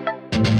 Wow.